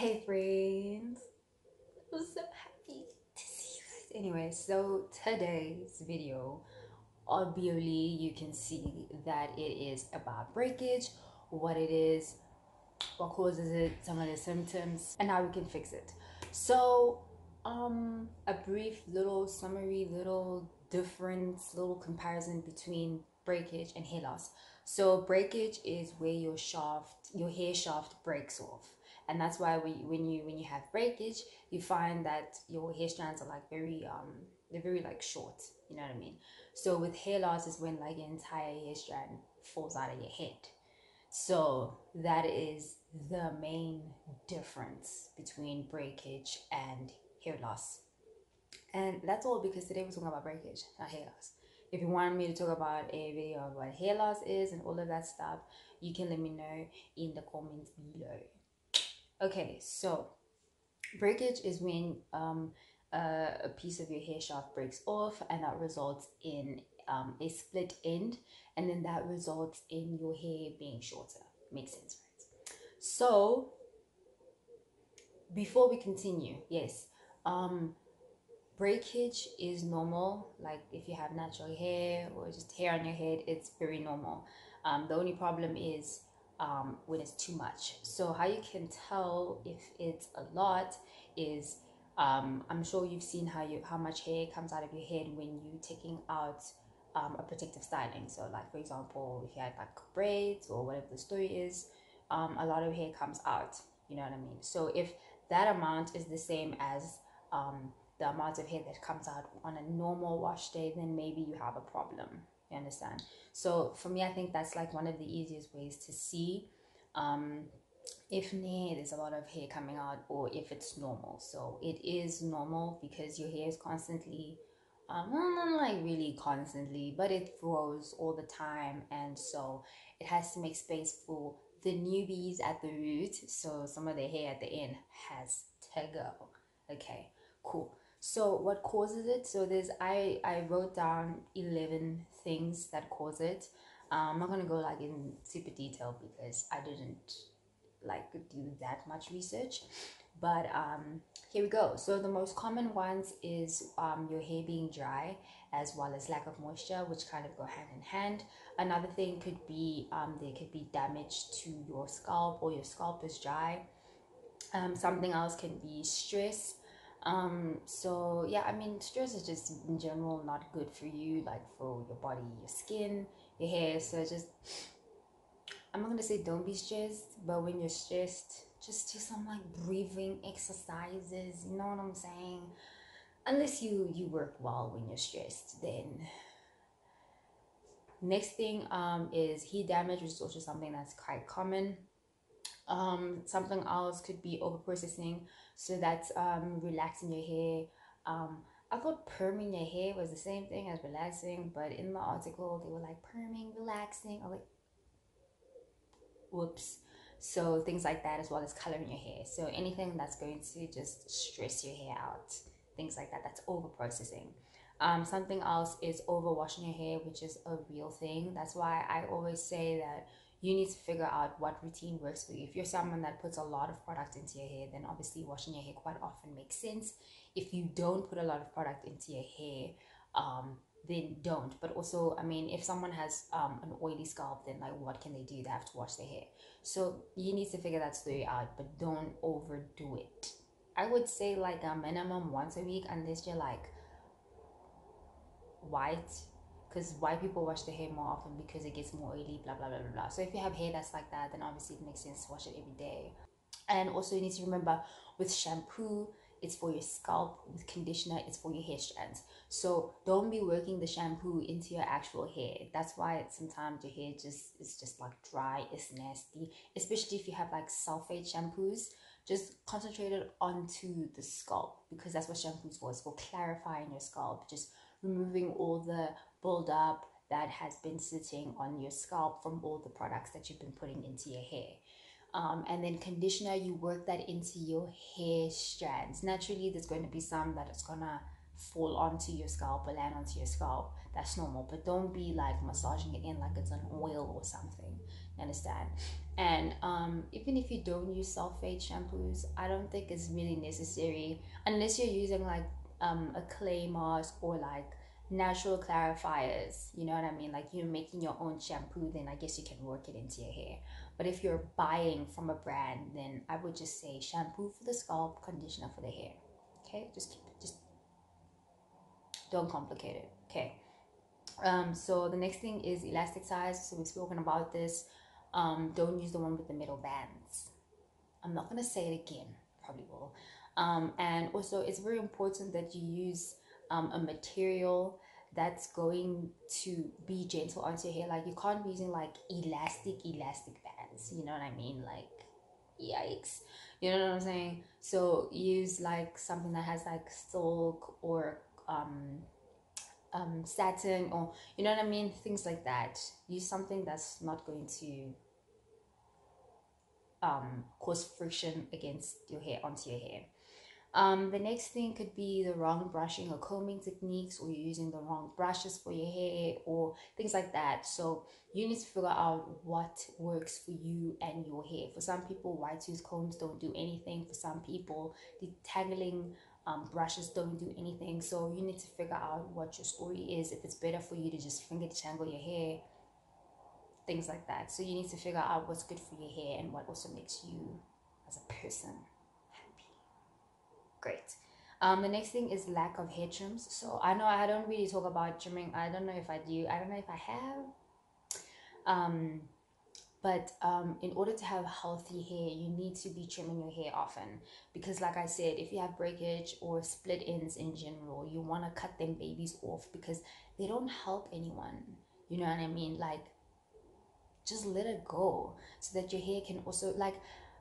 Hey friends, I'm so happy to see you guys. Anyway, so today's video, obviously you can see that it is about breakage, what it is, what causes it, some of the symptoms, and how we can fix it. So a brief little summary, little difference, little comparison between breakage and hair loss. So breakage is where your hair shaft breaks off, and that's why when you have breakage, you find that your hair strands are like very short, you know what I mean? So with hair loss is when like an entire hair strand falls out of your head. So that is the main difference between breakage and hair loss. And that's all because today we're talking about breakage, not hair loss. If you want me to talk about a video of what hair loss is and all of that stuff, you can let me know in the comments below. Okay, so breakage is when a piece of your hair shaft breaks off, and that results in a split end, and then that results in your hair being shorter. Makes sense, right? So before we continue, yes, breakage is normal. Like if you have natural hair or just hair on your head, it's very normal. The only problem is when it's too much. So how you can tell if it's a lot is, I'm sure you've seen how much hair comes out of your head when you're taking out a protective styling. So like for example, if you had like braids or whatever the story is, a lot of hair comes out, you know what I mean? So if that amount is the same as the amount of hair that comes out on a normal wash day, then maybe you have a problem, you understand? So for me, I think that's like one of the easiest ways to see if there's a lot of hair coming out or if it's normal. So it is normal because your hair is constantly not like really constantly, but it grows all the time, and so it has to make space for the newbies at the root, so some of the hair at the end has to go. Okay, cool. So what causes it? So there's I wrote down 11 things that cause it. I'm not gonna go like in super detail because I didn't like do that much research, but here we go. So the most common ones is your hair being dry, as well as lack of moisture, which kind of go hand in hand. Another thing could be there could be damage to your scalp, or your scalp is dry. Something else can be stress. So yeah, I mean, stress is just in general not good for you, like for your body, your skin, your hair. So just, I'm not gonna say don't be stressed, but when you're stressed, just do some like breathing exercises, you know what I'm saying? Unless you work well when you're stressed, then next thing is heat damage, which is also something that's quite common. Something else could be over-processing, so that's relaxing your hair. I thought perming your hair was the same thing as relaxing, but in the article they were like perming, relaxing, I'm like, whoops. So things like that, as well as coloring your hair. So anything that's going to just stress your hair out, things like that, that's over-processing. Something else is over-washing your hair, which is a real thing. That's why I always say that you need to figure out what routine works for you. If you're someone that puts a lot of product into your hair, then obviously washing your hair quite often makes sense. If you don't put a lot of product into your hair, then don't. But also, I mean, if someone has an oily scalp, then like what can they do? They have to wash their hair. So you need to figure that story out, but don't overdo it. I would say like a minimum once a week, unless you're like white, because white people wash their hair more often because it gets more oily, blah, blah, blah, blah, blah. So if you have hair that's like that, then obviously it makes sense to wash it every day. And also you need to remember with shampoo, it's for your scalp. With conditioner, it's for your hair strands. So don't be working the shampoo into your actual hair. That's why sometimes your hair just is just like dry, it's nasty. Especially if you have like sulfate shampoos, just concentrate it onto the scalp, because that's what shampoo's for. It's for clarifying your scalp, just removing all the buildup that has been sitting on your scalp from all the products that you've been putting into your hair. And then conditioner, you work that into your hair strands. Naturally, there's going to be some that it's gonna fall onto your scalp or land onto your scalp, that's normal. But don't be like massaging it in like it's an oil or something, you understand? And even if you don't use sulfate shampoos, I don't think it's really necessary unless you're using like a clay mask or like natural clarifiers, you know what I mean? Like you're making your own shampoo, then I guess you can work it into your hair. But if you're buying from a brand, then I would just say shampoo for the scalp, conditioner for the hair. Okay, just keep it, just don't complicate it. Okay, so the next thing is elastic ties. So we've spoken about this. Don't use the one with the metal bands. I'm not gonna say it again, probably will. And also it's very important that you use a material that's going to be gentle onto your hair. Like you can't be using like elastic bands, you know what I mean? Like yikes, you know what I'm saying? So use like something that has like silk or satin, or you know what I mean, things like that. Use something that's not going to cause friction against your hair, onto your hair. The next thing could be the wrong brushing or combing techniques, or you're using the wrong brushes for your hair or things like that. So you need to figure out what works for you and your hair. For some people, wide tooth combs don't do anything. For some people, detangling brushes don't do anything. So you need to figure out what your story is, if it's better for you to just finger detangle your hair, things like that. So you need to figure out what's good for your hair and what also makes you as a person. Great. The next thing is lack of hair trims. So I know I don't really talk about trimming. I don't know if I do. I don't know if I have. But in order to have healthy hair, you need to be trimming your hair often. Because like I said, if you have breakage or split ends in general, you want to cut them babies off because they don't help anyone. You know what I mean? Like, just let it go so that your hair can also, like,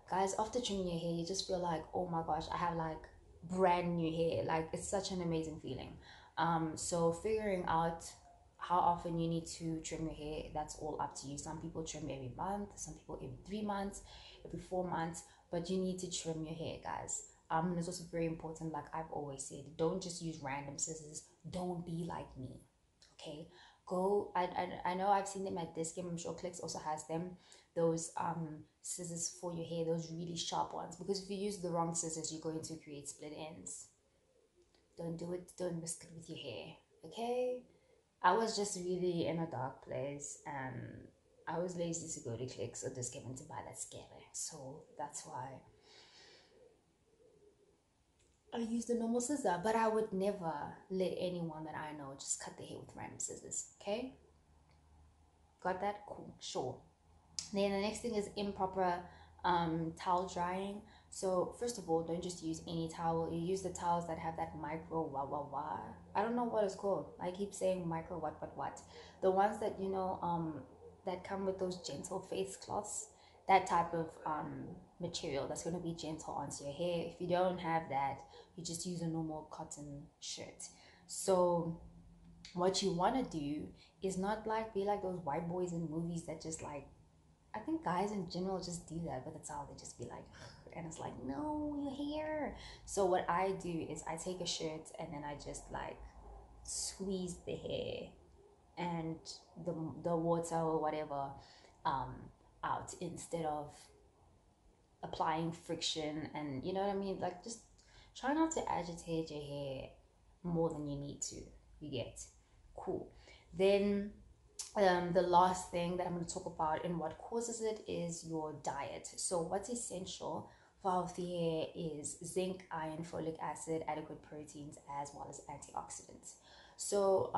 guys, after trimming your hair, you just feel like, oh my gosh, I have like brand new hair. Like, it's such an amazing feeling. So figuring out how often you need to trim your hair, that's all up to you. Some people trim every month, some people every 3 months, every 4 months, but you need to trim your hair, guys. It's also very important, like I've always said, don't just use random scissors. Don't be like me, okay? Go, I know I've seen them at this game, I'm sure Clix also has them, those scissors for your hair, those really sharp ones, because if you use the wrong scissors, you're going to create split ends. Don't do it, don't risk it with your hair, okay? I was just really in a dark place, and I was lazy to go to Clix or just given to buy that scatter, so that's why I use the normal scissor. But I would never let anyone that I know just cut their hair with random scissors, okay? Got that? Cool, sure. Then the next thing is improper towel drying. So first of all, don't just use any towel. You use the towels that have that micro I don't know what it's called. I keep saying micro what. The ones that, you know, that come with those gentle face cloths. That type of material that's going to be gentle onto your hair. If you don't have that, you just use a normal cotton shirt. So what you want to do is not like be like those white boys in movies that just like, I think guys in general just do that, but that's how they just be like, and it's like, no, your hair. So what I do is I take a shirt and then I just like squeeze the hair and the water or whatever out, instead of applying friction. And you know what I mean, like, just try not to agitate your hair more than you need to. You get? Cool. Then the last thing that I'm going to talk about and what causes it is your diet. So what's essential for healthy hair is zinc, iron, folic acid, adequate proteins, as well as antioxidants. So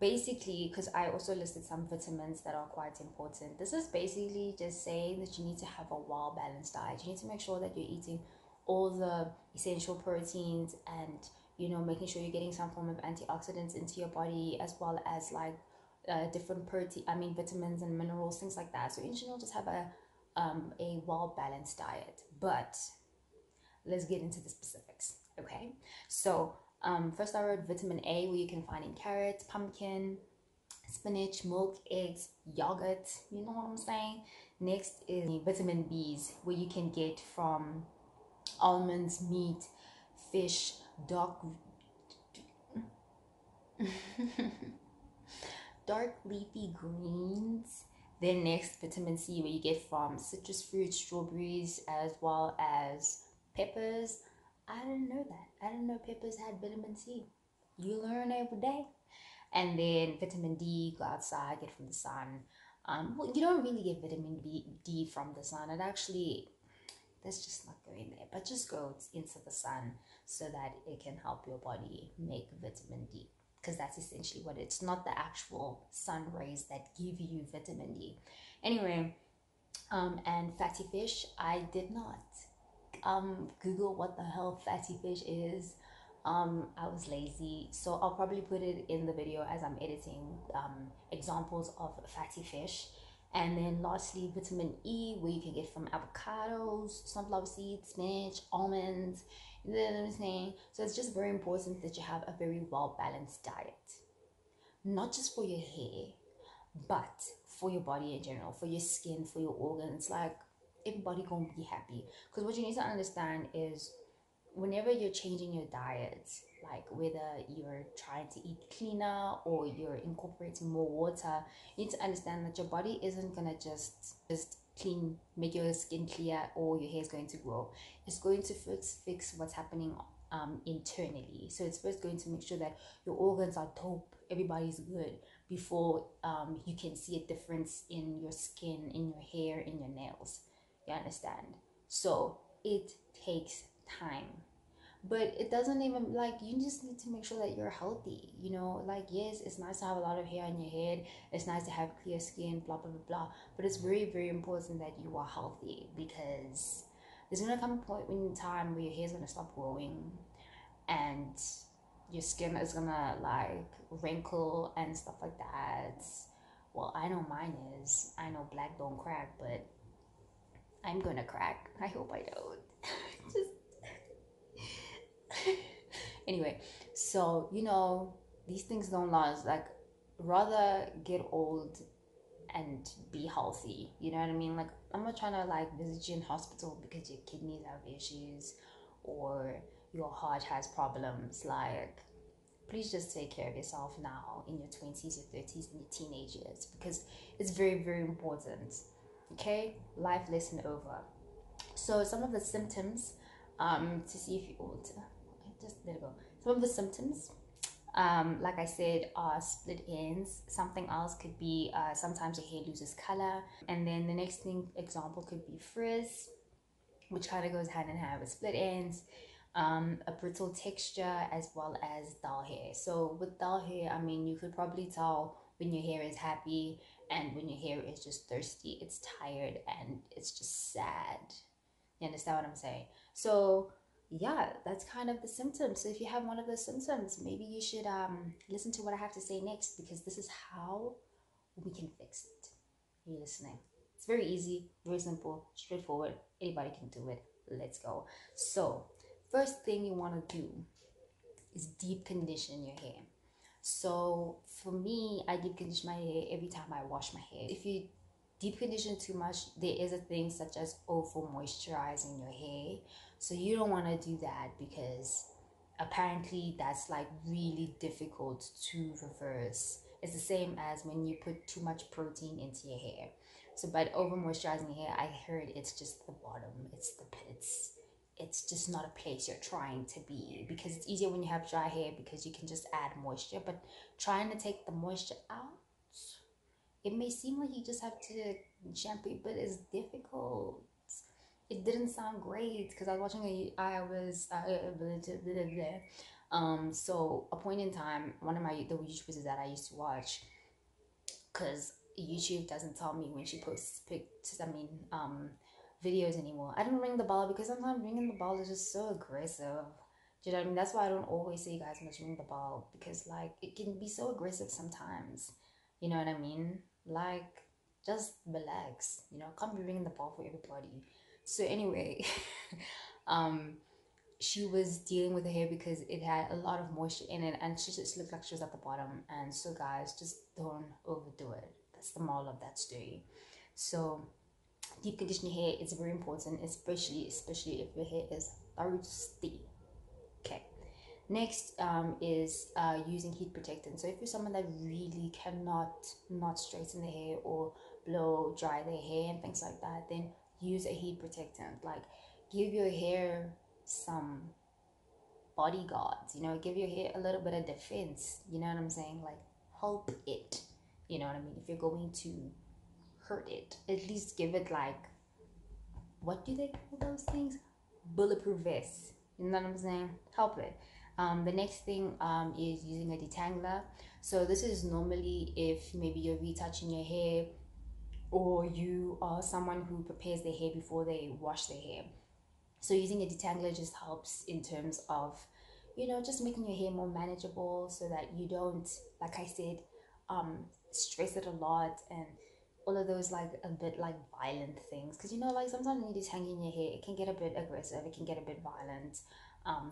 basically, because I also listed some vitamins that are quite important, this is basically just saying that you need to have a well-balanced diet. You need to make sure that you're eating all the essential proteins and, you know, making sure you're getting some form of antioxidants into your body, as well as like different vitamins and minerals, things like that. So in general, just have a well-balanced diet. But let's get into the specifics, okay? So first I wrote vitamin A, where you can find in carrots, pumpkin, spinach, milk, eggs, yogurt, you know what I'm saying? Next is vitamin Bs, where you can get from almonds, meat, fish, dark dark leafy greens. Then next, vitamin C, where you get from citrus fruits, strawberries, as well as peppers. I didn't know that. I didn't know peppers had vitamin C. You learn every day. And then vitamin D, go outside, get from the sun. Well, you don't really get vitamin D from the sun. It actually, that's just not going there. But just go into the sun so that it can help your body make vitamin D. Because that's essentially what it's not the actual sun rays that give you vitamin D. Anyway, and fatty fish, I did not Google what the hell fatty fish is. I was lazy, so I'll probably put it in the video as I'm editing, examples of fatty fish. And then lastly, vitamin E, where you can get from avocados, sunflower seeds, spinach, almonds. You know what I'm saying? So it's just very important that you have a very well-balanced diet. Not just for your hair, but for your body in general, for your skin, for your organs. Like, everybody gonna be happy. Because what you need to understand is, whenever you're changing your diet, like whether you're trying to eat cleaner or you're incorporating more water, you need to understand that your body isn't gonna just clean, make your skin clear, or your hair is going to grow. It's going to fix what's happening internally. So it's first going to make sure that your organs are dope, everybody's good, before you can see a difference in your skin, in your hair, in your nails. You understand? So it takes time, but it doesn't even, like, you just need to make sure that you're healthy, you know. Like, yes, it's nice to have a lot of hair on your head, it's nice to have clear skin, blah blah blah blah, but it's very, very important that you are healthy, because there's gonna come a point in time where your hair's gonna stop growing and your skin is gonna, like, wrinkle and stuff like that. Well, I know mine is. I know black don't crack, but I'm gonna crack. I hope I don't. Just anyway, so, you know, these things don't last. Like, rather get old and be healthy, you know what I mean? Like, I'm not trying to, like, visit you in hospital because your kidneys have issues or your heart has problems. Like, please just take care of yourself now in your 20s, your 30s, and your teenage years, because it's very, very important. Okay, life lesson over. So some of the symptoms, to see if you're old. Just there we go. Some of the symptoms, like I said, are split ends. Something else could be sometimes your hair loses color, and then the next thing example could be frizz, which kind of goes hand in hand with split ends, a brittle texture, as well as dull hair. So with dull hair, I mean, you could probably tell when your hair is happy and when your hair is just thirsty, it's tired, and it's just sad. You understand what I'm saying? So yeah, that's kind of the symptoms. So if you have one of those symptoms, maybe you should listen to what I have to say next, because this is how we can fix it. Are you listening? It's very easy, very simple, straightforward. Anybody can do it. Let's go. So first thing you want to do is deep condition your hair. So for me, I deep condition my hair every time I wash my hair. If you deep condition too much, there is a thing such as over moisturizing your hair. So you don't want to do that, because apparently that's, like, really difficult to reverse. It's the same as when you put too much protein into your hair. So by over moisturizing your hair, I heard it's just the bottom, it's the pits. It's just not a place you're trying to be, because it's easier when you have dry hair, because you can just add moisture. But trying to take the moisture out, it may seem like you just have to shampoo, but it's difficult. It didn't sound great, because I was watching so a point in time, one of the YouTubers that I used to watch, because YouTube doesn't tell me when she posts pictures, videos anymore. I don't ring the bell, because sometimes ringing the bell is just so aggressive. Do you know what I mean? That's why I don't always say you guys must ring the bell, because, like, it can be so aggressive sometimes. You know what I mean? Like, just relax. You know, can't be ringing the bell for everybody. So anyway, she was dealing with her hair because it had a lot of moisture in it, and she just looked like she was at the bottom. And so, guys, just don't overdo it. That's the moral of that story. So deep conditioning hair is very important, especially if your hair is thirsty. Okay, Next is using heat protectant. So if you're someone that really cannot not straighten their hair or blow dry their hair and things like that, then use a heat protectant. Like, give your hair some bodyguards, you know, give your hair a little bit of defense, you know what I'm saying? Like, help it, you know what I mean? If you're going to hurt it, at least give it like, what do they call those things? Bulletproof vest, you know what I'm saying? Help it. The next thing is using a detangler. So this is normally if maybe you're retouching your hair, or you are someone who prepares their hair before they wash their hair. So using a detangler just helps in terms of, you know, just making your hair more manageable so that you don't, like I said, stress it a lot and all of those like a bit like violent things. Because, you know, like sometimes when you detang in your hair, it can get a bit aggressive, it can get a bit violent.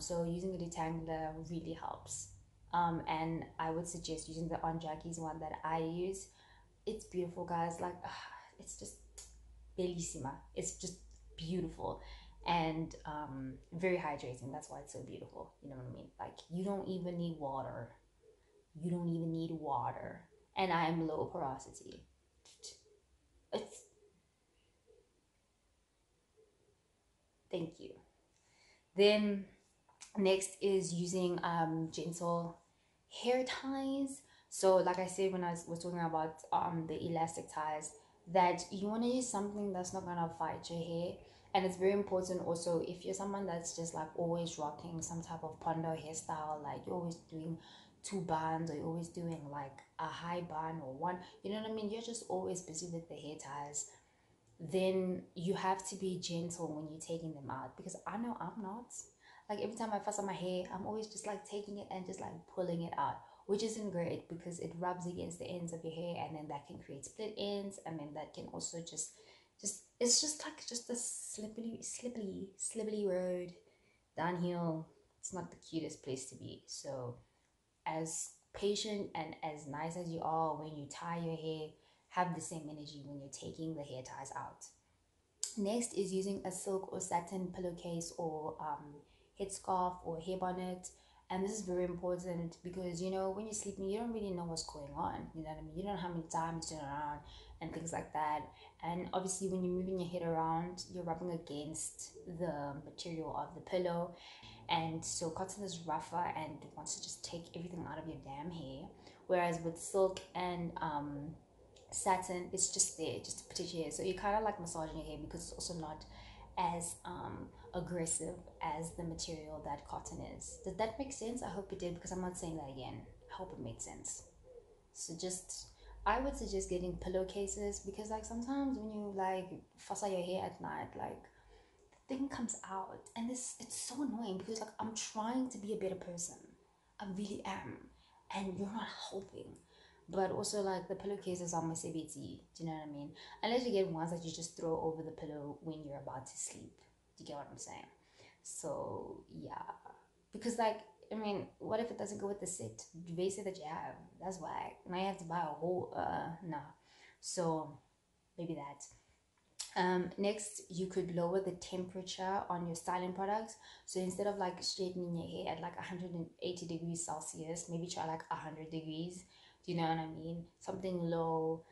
So using a detangler really helps. And I would suggest using the Aunt Jackie's one that I use. It's beautiful, guys. Like, it's just bellissima. It's just beautiful and very hydrating. That's why it's so beautiful. You know what I mean? Like, you don't even need water. You don't even need water. And I'm low porosity. It's... Thank you. Then next is using gentle hair ties. So like I said when I was talking about the elastic ties, that you want to use something that's not going to fight your hair. And it's very important also if you're someone that's just like always rocking some type of pondo hairstyle, like you're always doing two bands or you're always doing like a high bun or one, you know what I mean? You're just always busy with the hair ties. Then you have to be gentle when you're taking them out, because I know I'm not. Like every time I fuss on my hair, I'm always just like taking it and just like pulling it out, which isn't great because it rubs against the ends of your hair, and then that can create split ends, and then that can also just it's just like just a slippery road downhill. It's not the cutest place to be. So as patient and as nice as you are when you tie your hair, have the same energy when you're taking the hair ties out. Next is using a silk or satin pillowcase or headscarf or hair bonnet. And this is very important because, you know, when you're sleeping, you don't really know what's going on. You know what I mean? You don't know how many times you turn around and things like that. And obviously, when you're moving your head around, you're rubbing against the material of the pillow. And so cotton is rougher and wants to just take everything out of your damn hair. Whereas with silk and satin, it's just there, just to protect your hair. So you're kind of like massaging your hair because it's also not as aggressive as the material that cotton is. Did that make sense? I hope it did, because I'm not saying that again. I hope it made sense. So just, I would suggest getting pillowcases, because like sometimes when you like fuss out your hair at night, like the thing comes out, and it's so annoying because like I'm trying to be a better person. I really am, and you're not helping. But also, like, the pillowcases are my CBT, do you know what I mean? Unless you get ones that you just throw over the pillow when you're about to sleep. Do you get what I'm saying? So, yeah. Because, like, I mean, what if it doesn't go with the set? The base that you have, that's why. Now you have to buy a whole, nah. So, maybe that. Next, you could lower the temperature on your styling products. So instead of, like, straightening your hair at, like, 180 degrees Celsius, maybe try, like, 100 degrees. Do you know what I mean? Something low,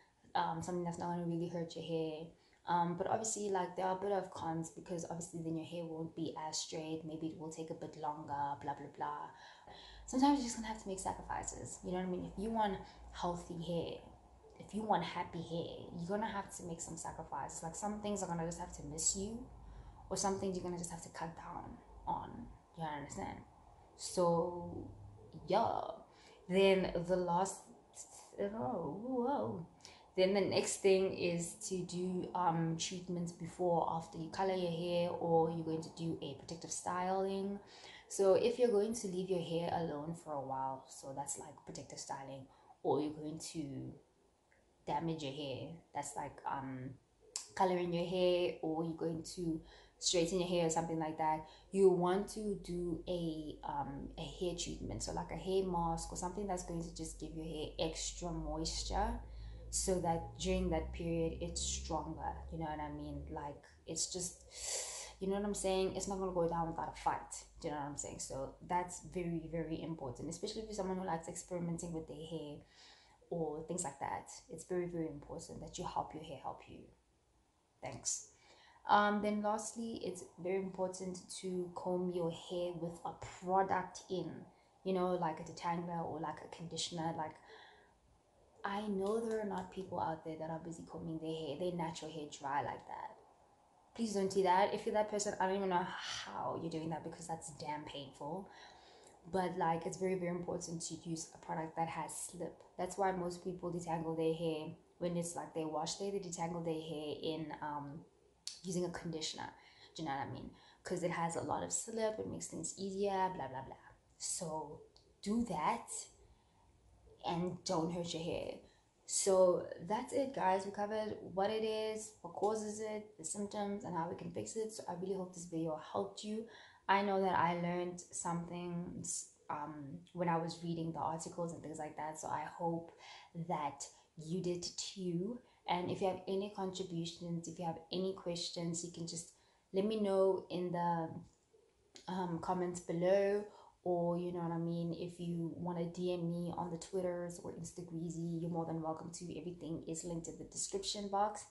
something that's not going to really hurt your hair. But obviously, like, there are a bit of cons, because obviously then your hair won't be as straight. Maybe it will take a bit longer, blah, blah, blah. Sometimes you're just going to have to make sacrifices. You know what I mean? If you want healthy hair, if you want happy hair, you're going to have to make some sacrifices. Like, some things are going to just have to miss you, or some things you're going to just have to cut down on. Do you understand? So, yeah. Then the last... Then the next thing is to do treatments before or after you color your hair, or you're going to do a protective styling. So if you're going to leave your hair alone for a while, so that's like protective styling, or you're going to damage your hair, that's like coloring your hair, or you're going to straighten your hair or something like that, you want to do a hair treatment. So like a hair mask or something that's going to just give your hair extra moisture, so that during that period it's stronger. You know what I mean? Like, it's just, You know what I'm saying? It's not going to go down without a fight. Do you know what I'm saying? So that's very, very important, especially if you're someone who likes experimenting with their hair or things like that. It's very, very important that you help your hair help you. Thanks. Then lastly, it's very important to comb your hair with a product in, you know, like a detangler or like a conditioner. Like, I know there are not people out there that are busy combing their hair, their natural hair dry like that. Please don't do that. If you're that person, I don't even know how you're doing that, because that's damn painful. But like, it's very, very important to use a product that has slip. That's why most people detangle their hair when it's like they wash their hair, they detangle their hair in using a conditioner. Do you know what I mean? Because it has a lot of slip, it makes things easier, blah blah blah. So do that and don't hurt your hair. So that's it, guys. We covered what it is, what causes it, the symptoms, and how we can fix it. So I really hope this video helped you. I know that I learned something when I was reading the articles and things like that, so I hope that you did too. And if you have any contributions, if you have any questions, you can just let me know in the comments below, or you know what I mean, if you want to DM me on the Twitters or Instagreasy, you're more than welcome to. Everything is linked in the description box,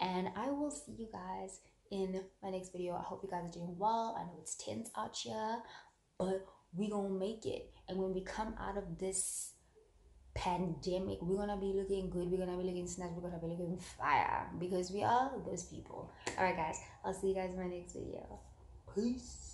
and I will see you guys in my next video. I hope you guys are doing well. I know it's tense out here, but we're gonna make it. And when we come out of this pandemic, we're gonna be looking good, we're gonna be looking snatched, we're gonna be looking fire, because we are those people. All right guys, I'll see you guys in my next video. Peace.